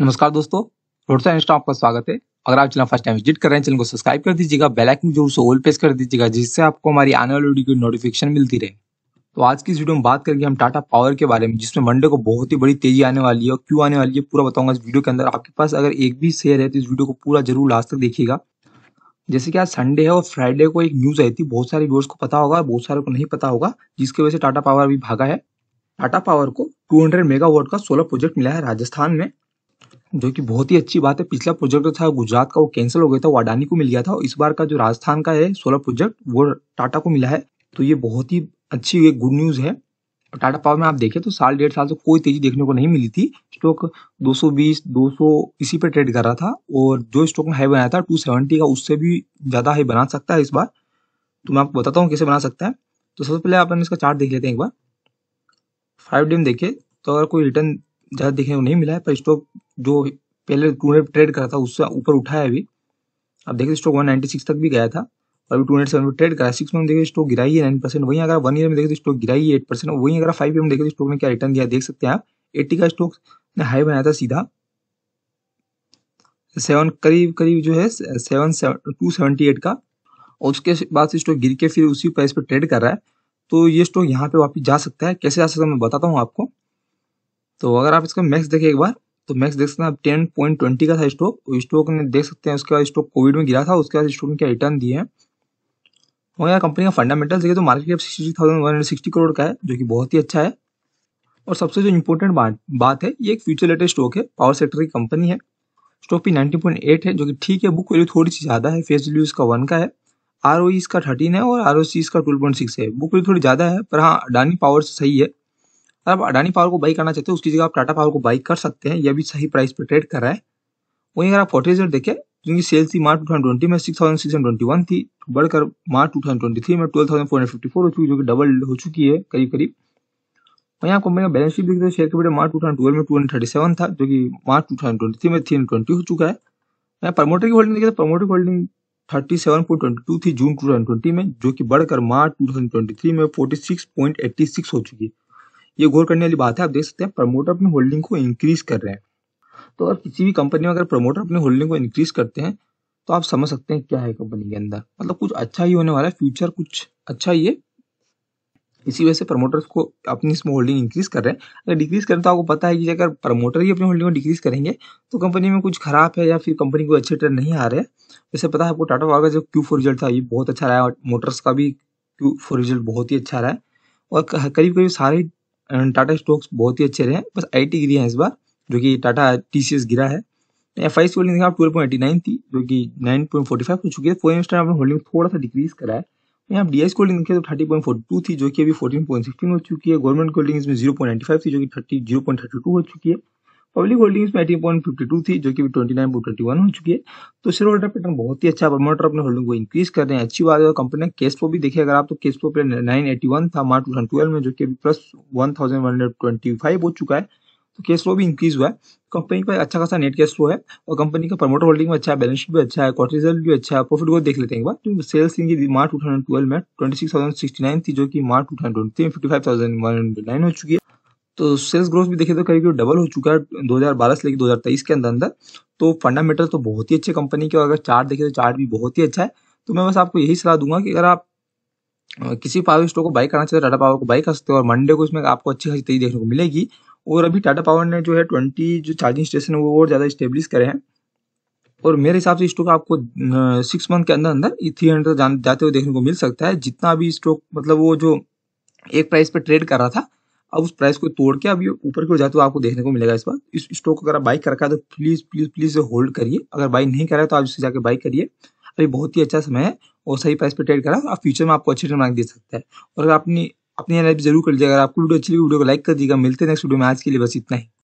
नमस्कार दोस्तों, roadside Insta आपका स्वागत है। अगर आप चैनल फर्स्ट टाइम विजिट कर रहे हैं, चैनल को सब्सक्राइब कर दीजिएगा, बेल आइकन जरूर से ऑल प्रेस कर दीजिएगा, जिससे आपको हमारी आने वाली वीडियो की नोटिफिकेशन मिलती रहे। तो आज की इस वीडियो में बात करेंगे हम टाटा पावर के बारे में, जिसमें मंडे को बहुत ही बड़ी तेजी आने वाली है और क्यों आने वाली है पूरा बताऊंगा इस वीडियो के अंदर। आपके पास अगर एक भी शेयर है तो इस वीडियो को पूरा जरूर लास्ट तक देखिएगा। जैसे कि आज संडे है और फ्राइडे को एक न्यूज आई थी, बहुत सारे व्यूअर्स को पता होगा, बहुत सारे को नहीं पता होगा, जिसकी वजह से टाटा पावर अभी भागा है। टाटा पावर को 200 मेगावाट का सोलर प्रोजेक्ट मिला है राजस्थान में, जो कि बहुत ही अच्छी बात है। पिछला प्रोजेक्ट था गुजरात का, वो कैंसिल हो गया था, वो अडानी को मिल गया था। इस बार का जो राजस्थान का है सोलर प्रोजेक्ट, वो टाटा को मिला है, तो ये बहुत ही अच्छी गुड न्यूज़ है। टाटा पावर में आप देखें तो साल डेढ़ साल से कोई तेजी देखने को नहीं मिली थी। स्टॉक 220, 200 इसी पे ट्रेड कर रहा था, और जो स्टॉक में हाई बनाया था 270 का, उससे भी ज़्यादा हाई बना सकता है इस बार। तो मैं आपको बताता हूँ कैसे बना सकता है। तो सबसे पहले अपन इसका चार्ट देख लेते हैं एक बार। 5 डे में देखें तो अगर कोई रिटर्न ज़्यादा देखने को नहीं मिला है, पर स्टॉक जो पहले 200 ट्रेड करा था उससे ऊपर उठा है। अभी आप देखिए स्टॉक 196 तक भी गया था और अभी 207 ट्रेड करा। 6 मंथ में देखिए स्टॉक गिराई है 9%, वहीं अगर 1 ईयर में देखें तो स्टॉक गिराई है 8%, वहीं अगर 5 ईयर में देखें तो स्टॉक ने क्या रिटर्न दिया देख सकते हैं आप। 80 का स्टॉक ने हाई बनाया था सीधा 7 करीब जो है 278 का, और उसके बाद स्टॉक गिर के फिर उसी प्राइस पर ट्रेड कर रहा है। तो ये स्टॉक यहाँ पे वापस जा सकता है, कैसे जा सकता है मैं बताता हूँ आपको। तो अगर आप इसका मैक्स देखें एक बार, तो मैक्स देख सकते हैं आप 10.20 का था स्टॉक। स्टॉक ने देख सकते हैं उसके बाद स्टॉक कोविड में गिरा था, उसके बाद स्टॉक ने क्या रिटर्न दिए हैं। और यहाँ कंपनी का फंडामेंटल्स देखें तो मार्केट कैप 63,160 करोड़ का है, जो कि बहुत ही अच्छा है। और सबसे जो इम्पोर्टेंट बात है, ये एक फ्यूचर रिलेटेड स्टॉक है, पावर सेक्टर की कंपनी है। स्टॉक भी 19.8 है, जो कि ठीक है। बुक वैल्यू थोड़ी सी ज़्यादा है, फेस वैल्यू इसका 1 का है, आरओई इसका 13 है और आरओसी इसका 12.6 है। बुक वैल्यू थोड़ी ज़्यादा है, पर हाँ अडानी पावर सही है। आप अडानी पावर को बाई करना चाहते हो, उसकी जगह आप टाटा पावर को बाई कर सकते हैं, यह भी सही प्राइस पर ट्रेड कर रहा है। वहीं अगर आप क्वार्टर रिजल्ट देखें, जिनकी सेल्स थी मार्च 2020 में 6,621 थी, बढ़कर मार्च 2023 में 12,454 हो चुकी, जो कि डबल हो चुकी है करीब करीब। वहीं आप कंपनी का बैलेंस शीट देखते हैं, शेयर कैपिटल मार्च 2012 में 237 था, जो कि मार्च 2023 में 320 हो चुका है। यहाँ प्रमोटर की होल्डिंग देखिए तो प्रमोटर की होल्डिंग 37.22 थी जून 2020 में, जो कि बढ़कर मार्च 2023 में 46.86 हो चुकी है। ये गौर करने वाली बात है। आप देख सकते हैं प्रमोटर अपनी होल्डिंग को इंक्रीज कर रहे हैं। तो अगर किसी भी कंपनी में अगर प्रमोटर अपनी होल्डिंग को इंक्रीज करते हैं तो आप समझ सकते हैं क्या है कंपनी के अंदर, मतलब कुछ अच्छा ही होने वाला है, फ्यूचर कुछ अच्छा ही है। इसी वजह से प्रमोटर्स को अपनी इसमें होल्डिंग इंक्रीज कर रहे हैं। अगर डिक्रीज करें तो आपको पता है कि अगर प्रमोटर ही अपनी होल्डिंग को डिक्रीज करेंगे तो कंपनी में कुछ खराब है या फिर कंपनी को अच्छे रिटर्न नहीं आ रहे हैं। जैसे पता है आपको टाटा पावर का जो Q4 रिजल्ट था ये बहुत अच्छा रहा है, और मोटर्स का भी Q4 रिजल्ट बहुत ही अच्छा रहा है, और करीब करीब सारे टाटा स्टॉक्स बहुत ही अच्छे रहे हैं। बस आईटी गिरी है इस बार, जो कि टाटा TCS गिरा है। FII की होल्डिंग आप 12.89 थी, जो कि 9.45 हो चुकी है। फॉरेन इन्वेस्टर अपनी होल्डिंग थोड़ा सा डिक्रीज करा है। यहाँ आप DII की होल्डिंग देखिए तो 30.42 थी, जो कि अभी 14.16 हो चुकी है। गवर्नमेंट की होल्डिंग इसमें 0.95 थी, जो कि 0.32 हो चुकी है। पब्लिक होल्डिंग्स में 18.52 थी, जो कि 29.21 हो चुकी है। तो शेयर होल्डर पैटर्न बहुत ही अच्छा, प्रमोटर अपने होल्डिंग को इंक्रीज कर रहे हैं, अच्छी बात है। कंपनी का कैश फ्लो भी देखिए अगर आप, तो कैश फ्लो पे 981 था मार्च 2012 में, जो कि अभी प्लस 1125 हो चुका है। तो कैश फ्लो भी इंक्रीज हुआ है, कंपनी का अच्छा खासा नेट कैश फ्लो है, और कंपनी का प्रमोटर होल्डिंग भी अच्छा है, बैलेंस शीट भी अच्छा है, क्वार्टर रिजल्ट भी अच्छा है। प्रॉफिट ग्रोथ देख लेते हैं एक बार। तो सेल्स इनकी मार्च 2012 में 26,069 थी, जो कि मार्च 2023 में 55,109 हो चुकी है। तो सेल्स ग्रोथ भी देखें तो करीब डबल हो चुका है 2012 से लेकर 2023 के अंदर। तो फंडामेंटल तो बहुत ही अच्छे कंपनी के, और अगर चार्ट देखें तो चार्ट भी बहुत ही अच्छा है। तो मैं बस आपको यही सलाह दूंगा कि अगर आप किसी पावर स्टॉक को बाई करना चाहते हो, टाटा पावर को बाई कर सकते हो, और मंडे को इसमें आपको अच्छी खासी तेजी देखने को मिलेगी। और अभी टाटा पावर ने जो है 20 जो चार्जिंग स्टेशन है वो और ज़्यादा स्टेब्लिश करे हैं, और मेरे हिसाब से स्टॉक आपको 6 मंथ के अंदर अंदर 300 जाते हुए देखने को मिल सकता है। जितना अभी स्टॉक मतलब वो जो एक प्राइस पर ट्रेड कर रहा था, अब उस प्राइस को तोड़ के अभी ऊपर की ओर जाते हुए आपको देखने को मिलेगा इस बार। इस स्टॉक को अगर आप बाई कर रखा है तो प्लीज़ प्लीज़ प्लीज़ होल्ड करिए। अगर बाई नहीं करा है तो आप इससे जाके बाई करिए, अभी बहुत ही अच्छा समय है और सही प्राइस पर ट्रेड करा, आप फ्यूचर में आपको अच्छी रिटर्न दे सकता है। और अगर अपनी एनालिसिस जरूर कर लीजिएगा। अगर आपको वीडियो अच्छी लगी वीडियो को लाइक कर दीजिएगा। मिलते हैं नेक्स्ट वीडियो में, आज के लिए बस इतना ही।